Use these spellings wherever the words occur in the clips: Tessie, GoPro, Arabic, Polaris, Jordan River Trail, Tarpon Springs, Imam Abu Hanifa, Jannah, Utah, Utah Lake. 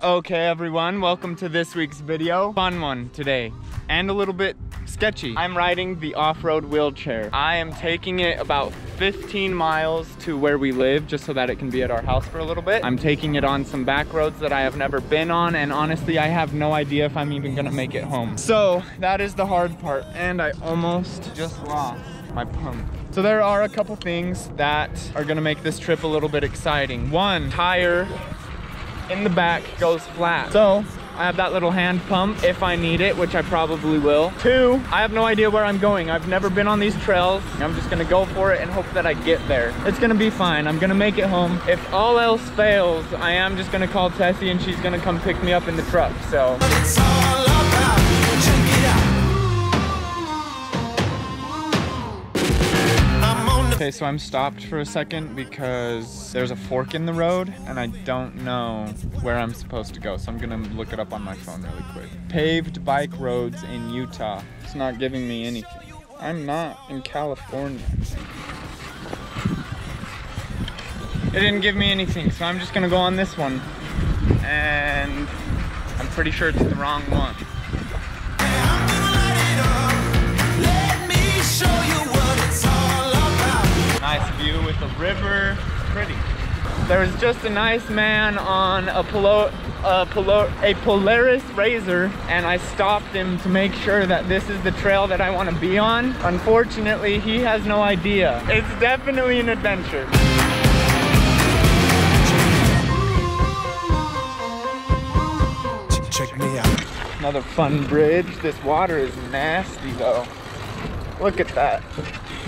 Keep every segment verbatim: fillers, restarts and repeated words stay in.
Okay everyone, welcome to this week's video. Fun one today, and a little bit sketchy. I'm riding the off-road wheelchair. I am taking it about fifteen miles to where we live, just so that it can be at our house for a little bit. I'm taking it on some back roads that I have never been on, and honestly, I have no idea if I'm even gonna make it home. So, that is the hard part, and I almost just lost my pump. So there are a couple things that are gonna make this trip a little bit exciting. One, tire in the back goes flat. So I have that little hand pump if I need it, which I probably will. Two, I have no idea where I'm going. I've never been on these trails. I'm just gonna go for it and hope that I get there. It's gonna be fine. I'm gonna make it home. If all else fails, I am just gonna call Tessie and she's gonna come pick me up in the truck, so. It's all about you. Check it out. Okay, so I'm stopped for a second because there's a fork in the road and I don't know where I'm supposed to go, so I'm gonna look it up on my phone really quick. Paved bike roads in Utah. It's not giving me anything. I'm not in California. It didn't give me anything, so I'm just gonna go on this one. And I'm pretty sure it's the wrong one. Nice view with the river, pretty. There was just a nice man on a, polo, a, polo, a Polaris Razor, and I stopped him to make sure that this is the trail that I want to be on. Unfortunately, he has no idea. It's definitely an adventure. Check me out. Another fun bridge. This water is nasty though. Look at that.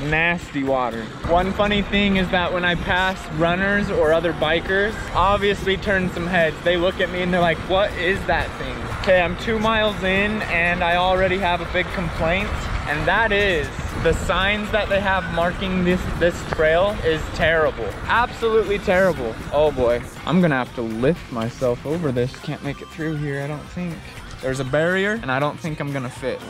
Nasty water. One funny thing is that when I pass runners or other bikers, obviously turn some heads. They look at me and they're like, what is that thing? Okay, I'm two miles in and I already have a big complaint, and that is the signs that they have marking this, this trail is terrible. Absolutely terrible. Oh boy. I'm gonna have to lift myself over this. Can't make it through here, I don't think. There's a barrier and I don't think I'm gonna fit.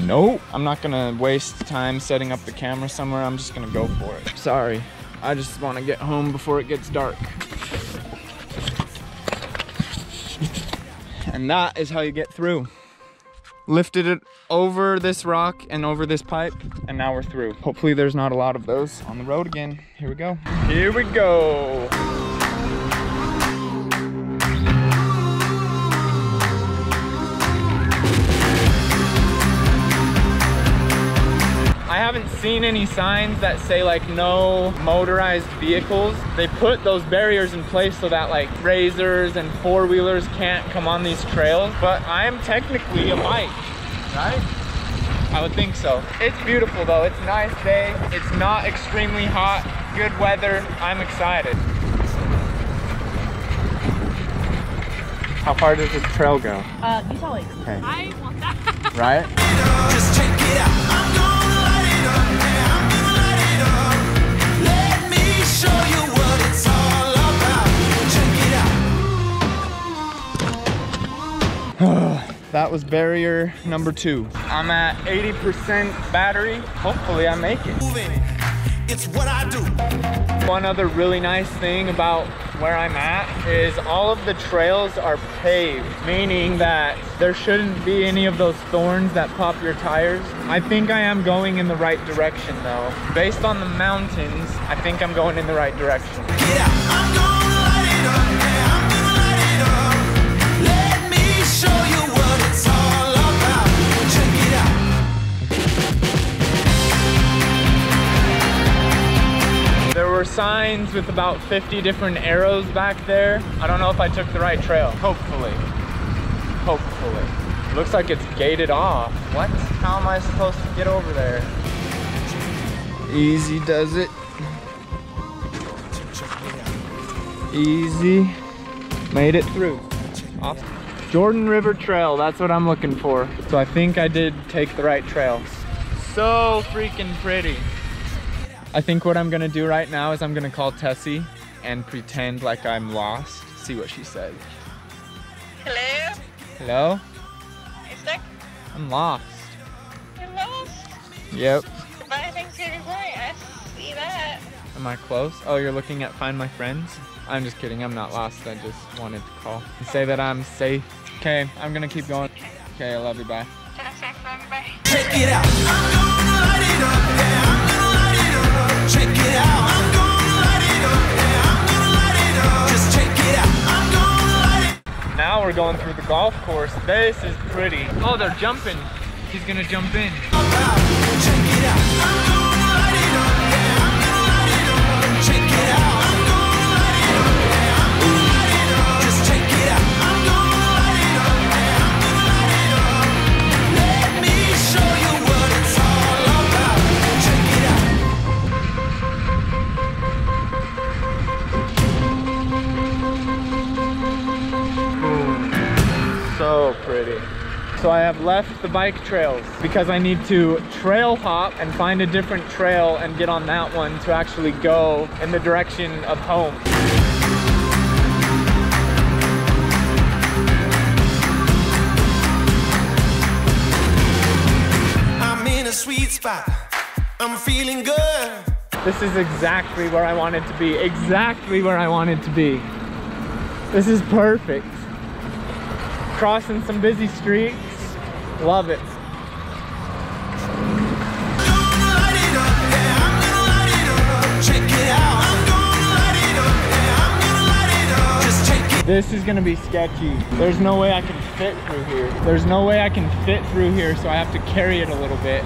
Nope. I'm not gonna waste time setting up the camera somewhere. I'm just gonna go for it. Sorry. I just wanna get home before it gets dark. And that is how you get through. Lifted it over this rock and over this pipe, and now we're through. Hopefully there's not a lot of those on the road again. Here we go. Here we go. I haven't seen any signs that say like no motorized vehicles. They put those barriers in place so that like razors and four-wheelers can't come on these trails, but I am technically a bike, right? I would think so. It's beautiful though, it's a nice day. It's not extremely hot, good weather. I'm excited. How far does this trail go? Uh, Utah Lake. Okay. I want that. Right? Just check it out. I'm going. Show you what it's all about. Check it out. That was barrier number two. I'm at eighty percent battery. Hopefully I make it. It's what I do. One other really nice thing about where I'm at is all of the trails are paved, meaning that there shouldn't be any of those thorns that pop your tires. I think I am going in the right direction though. Based on the mountains, I think I'm going in the right direction. Yeah, I'm gonna light it up, yeah, I'm gonna light it up. Let me show you what it's all about. Check it out. There were signs with about fifty different arrows back there. I don't know if I took the right trail. Hopefully. Hopefully. Looks like it's gated off. What? How am I supposed to get over there? Easy does it. Easy. Made it through. Awesome. Jordan River Trail, that's what I'm looking for. So I think I did take the right trail. So freaking pretty. I think what I'm gonna do right now is I'm gonna call Tessie and pretend like I'm lost. See what she says. Hello? Hello? Is that... I'm lost. You're lost? Yep. But I think you're right, I see that. Am I close? Oh, you're looking at Find My Friends? I'm just kidding, I'm not lost. I just wanted to call and say that I'm safe. Okay, I'm gonna keep going. Okay, I love you, bye. Check it out. I'm gonna light it up. Yeah, I'm gonna light it up. Check it out. I'm gonna light it up. Yeah, I'm gonna light it up. Just check it out. I'm gonna light it. Now we're going through the golf course. This is pretty. Oh, they're jumping. He's gonna jump in. Check it out. I'm gonna light it up. Yeah, I'm gonna light it up. Check it out. I'm gonna light it up. Yeah, I'm gonna light it up. Just check it out. I'm gonna light it up. Yeah, I'm gonna light it up. Let me show you what it's all about. Check it out. So pretty. So I have left the bike trails because I need to trail hop and find a different trail and get on that one to actually go in the direction of home. I'm in a sweet spot. I'm feeling good. This is exactly where I wanted to be. Exactly where I wanted to be. This is perfect. Crossing some busy streets. Love it. This is gonna be sketchy. There's no way I can fit through here. There's no way I can fit through here, so I have to carry it a little bit.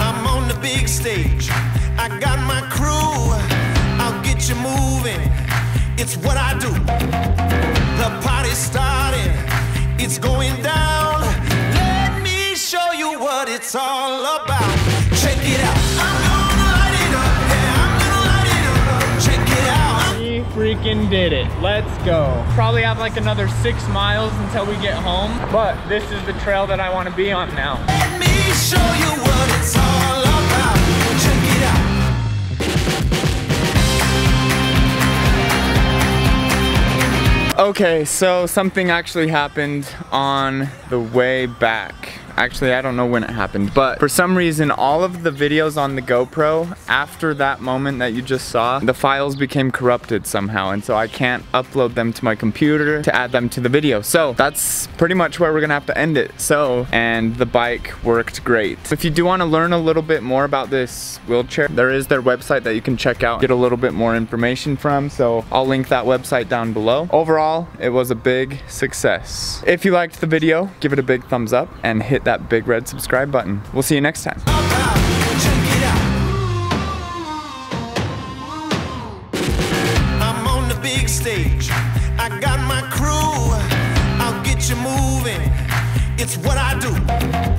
I'm on the big stage. I got my crew. I'll get you moving. It's what I do. The party's starting. It's going down. Let me show you what it's all about. Check it out. I'm gonna light it up. Yeah, I'm gonna light it up. Check it out. We freaking did it. Let's go. Probably have like another six miles until we get home, but this is the trail that I want to be on now. Let me show you what it's all about. Check it out. Okay, so something actually happened on the way back. Actually, I don't know when it happened, but for some reason, all of the videos on the GoPro after that moment that you just saw, the files became corrupted somehow, and so I can't upload them to my computer to add them to the video. So that's pretty much where we're gonna have to end it. So, and the bike worked great. If you do wanna learn a little bit more about this wheelchair, there is their website that you can check out, get a little bit more information from, so I'll link that website down below. Overall, it was a big success. If you liked the video, give it a big thumbs up and hit that big red subscribe button. We'll see you next time. I'm on the big stage. I got my crew. I'll get you moving. It's what I do.